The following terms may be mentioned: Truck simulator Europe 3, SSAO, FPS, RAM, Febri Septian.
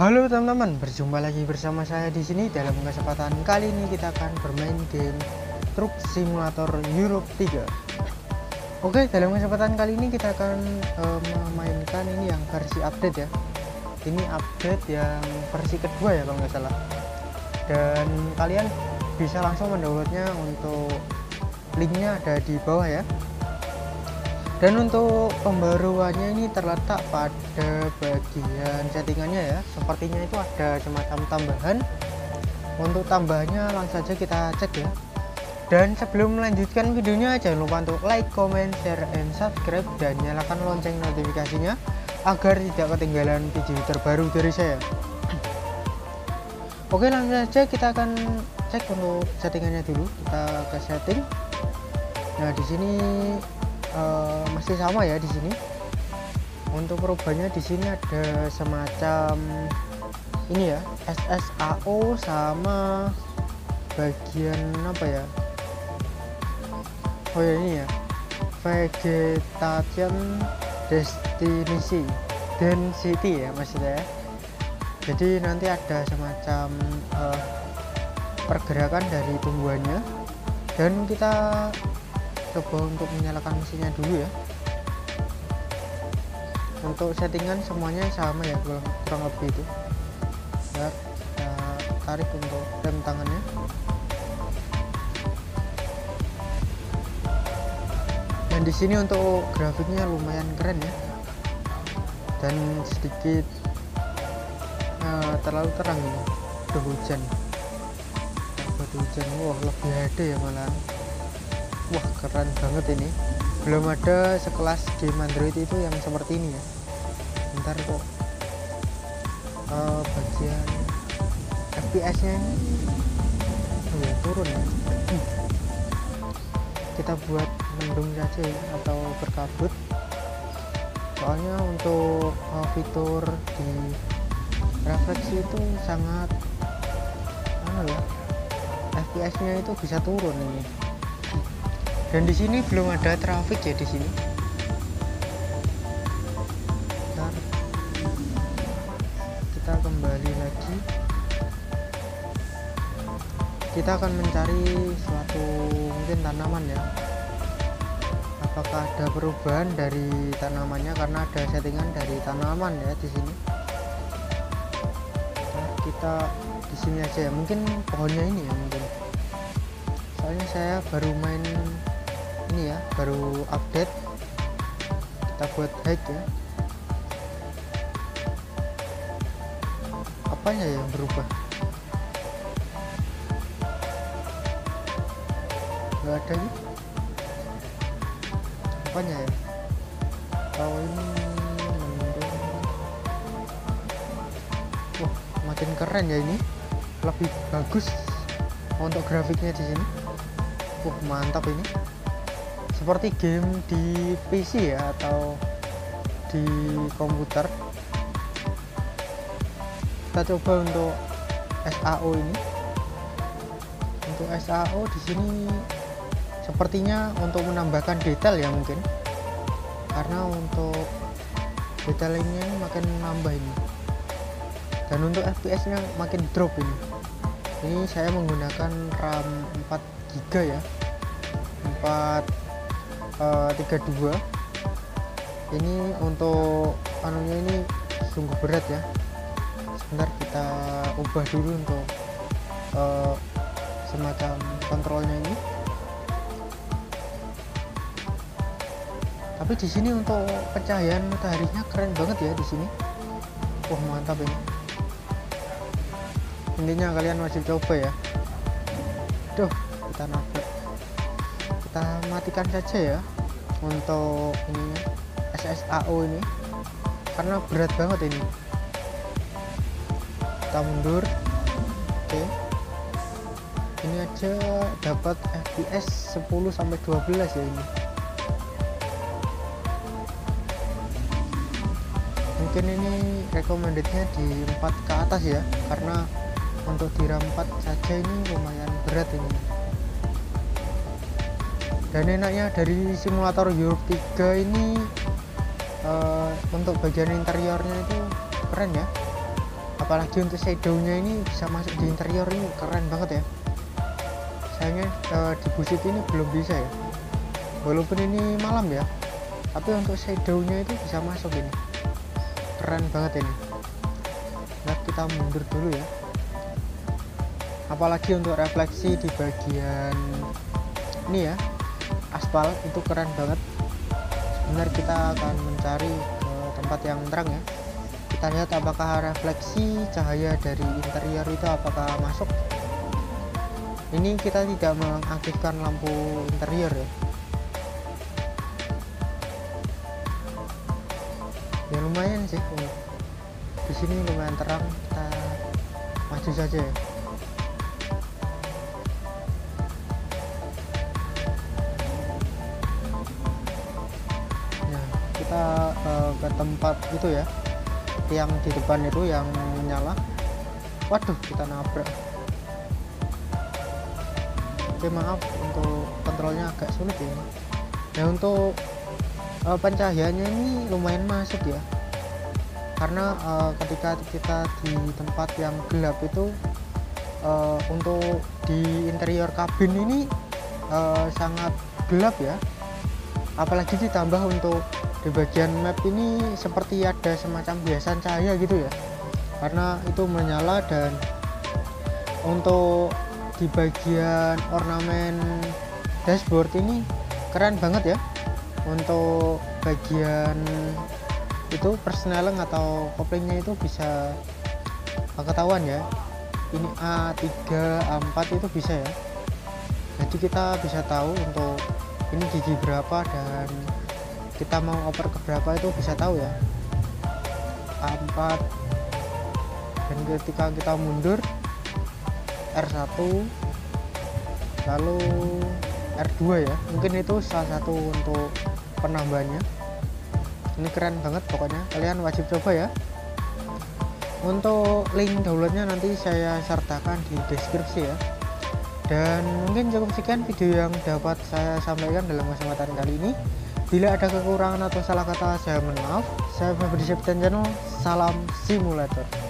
Halo teman-teman, berjumpa lagi bersama saya di sini. Dalam kesempatan kali ini kita akan bermain game Truck Simulator Europe 3. Oke, dalam kesempatan kali ini kita akan memainkan ini yang versi update ya. Ini update yang versi kedua ya kalau nggak salah. Dan kalian bisa langsung mendownloadnya, untuk linknya ada di bawah ya. Dan untuk pembaruannya ini terletak pada bagian settingannya ya. Sepertinya itu ada semacam tambahan. Untuk tambahannya langsung saja kita cek ya. Dan sebelum melanjutkan videonya, jangan lupa untuk like, comment, share, and subscribe, dan nyalakan lonceng notifikasinya agar tidak ketinggalan video terbaru dari saya. Oke, langsung saja kita akan cek untuk settingannya dulu. Kita ke setting. Nah, di sini masih sama ya di sini. Untuk perubahannya di sini ada semacam ini ya, SSAO sama bagian apa ya? Oh ya, ini ya, vegetation density ya maksudnya. Jadi nanti ada semacam pergerakan dari tumbuhannya. Dan kita coba untuk menyalakan mesinnya dulu ya. Untuk settingan semuanya sama ya, kurang lebih itu ya. Kita tarik untuk rem tangannya. Dan di sini untuk grafiknya lumayan keren ya, dan sedikit terlalu terang ini. Udah hujan, wah lebih HD ya malahan. Wah keren banget ini. Belum ada sekelas game Android itu yang seperti ini ya. Bentar kok bagian FPS-nya turun ya. Kita buat mendung saja ya, atau berkabut. Soalnya untuk fitur di refleksi itu sangat ya, FPS-nya itu bisa turun ini. Dan di sini belum ada traffic ya di sini. Bentar. Kita kembali lagi. Kita akan mencari suatu mungkin tanaman ya. Apakah ada perubahan dari tanamannya, karena ada settingan dari tanaman ya di sini. Nah, kita di sini aja ya, mungkin pohonnya ini ya mungkin. Soalnya saya baru main ini ya, baru update. Kita buat hack ya. Apanya yang berubah? Gak ada ya? Apanya ya? Kalau ini mendung. Wah, makin keren ya ini. Lebih bagus untuk grafiknya di sini. Wah, mantap ini. Seperti game di PC ya, atau di komputer. Kita coba untuk SAO ini. Untuk SAO di sini sepertinya untuk menambahkan detail ya mungkin, karena untuk detailingnya ini makin menambah ini. Dan untuk FPS nya makin drop ini. Ini saya menggunakan RAM 4GB ya, 432. Ini untuk anunya ini sungguh berat ya. Sebentar kita ubah dulu untuk semacam kontrolnya ini. Tapi di sini untuk pencahayaan mataharinya keren banget ya di sini. Wah, mantap ini. Intinya kalian wajib coba ya. Duh, kita nabrak. Kita matikan saja ya untuk ini SSAO ini, karena berat banget ini. Kita mundur. Oke. Ini aja dapat FPS 10 sampai 12 ya ini. mungkin ini recommendednya di 4 ke atas ya, karena untuk di RAM 4 saja ini lumayan berat ini. Dan enaknya dari simulator Europe 3 ini untuk bagian interiornya itu keren ya, apalagi untuk shadownya ini bisa masuk di interior, ini keren banget ya. Sayangnya di BUSSID ini belum bisa ya, walaupun ini malam ya, tapi untuk shadownya itu bisa masuk, ini keren banget ini. Nah, kita mundur dulu ya. Apalagi untuk refleksi di bagian ini ya, aspal itu keren banget. Sebentar kita akan mencari ke tempat yang terang ya, kita lihat apakah refleksi cahaya dari interior itu apakah masuk. Ini kita tidak mengaktifkan lampu interior ya. Ya lumayan sih, di sini lumayan terang, kita maju saja ya. Ke tempat itu ya, yang di depan itu yang menyala. Waduh, kita nabrak. Oke, maaf untuk kontrolnya agak sulit ini. Nah, untuk pencahayaannya ini lumayan masuk ya, karena ketika kita di tempat yang gelap itu untuk di interior kabin ini sangat gelap ya, apalagi ditambah untuk di bagian map ini seperti ada semacam biasan cahaya gitu ya, karena itu menyala. Dan untuk di bagian ornamen dashboard ini keren banget ya, untuk bagian itu persneling atau koplingnya itu bisa ketahuan ya, ini A3, A4 itu bisa ya. Jadi kita bisa tahu untuk ini gigi berapa dan kita mau oper ke berapa itu bisa tahu ya, A4. Dan ketika kita mundur R1 lalu R2 ya, mungkin itu salah satu untuk penambahannya. Ini keren banget pokoknya, kalian wajib coba ya. Untuk link downloadnya nanti saya sertakan di deskripsi ya. Dan mungkin cukup sekian video yang dapat saya sampaikan dalam kesempatan kali ini. Bila ada kekurangan atau salah kata, saya mohon maaf. Saya Febri Septian Channel, salam simulator.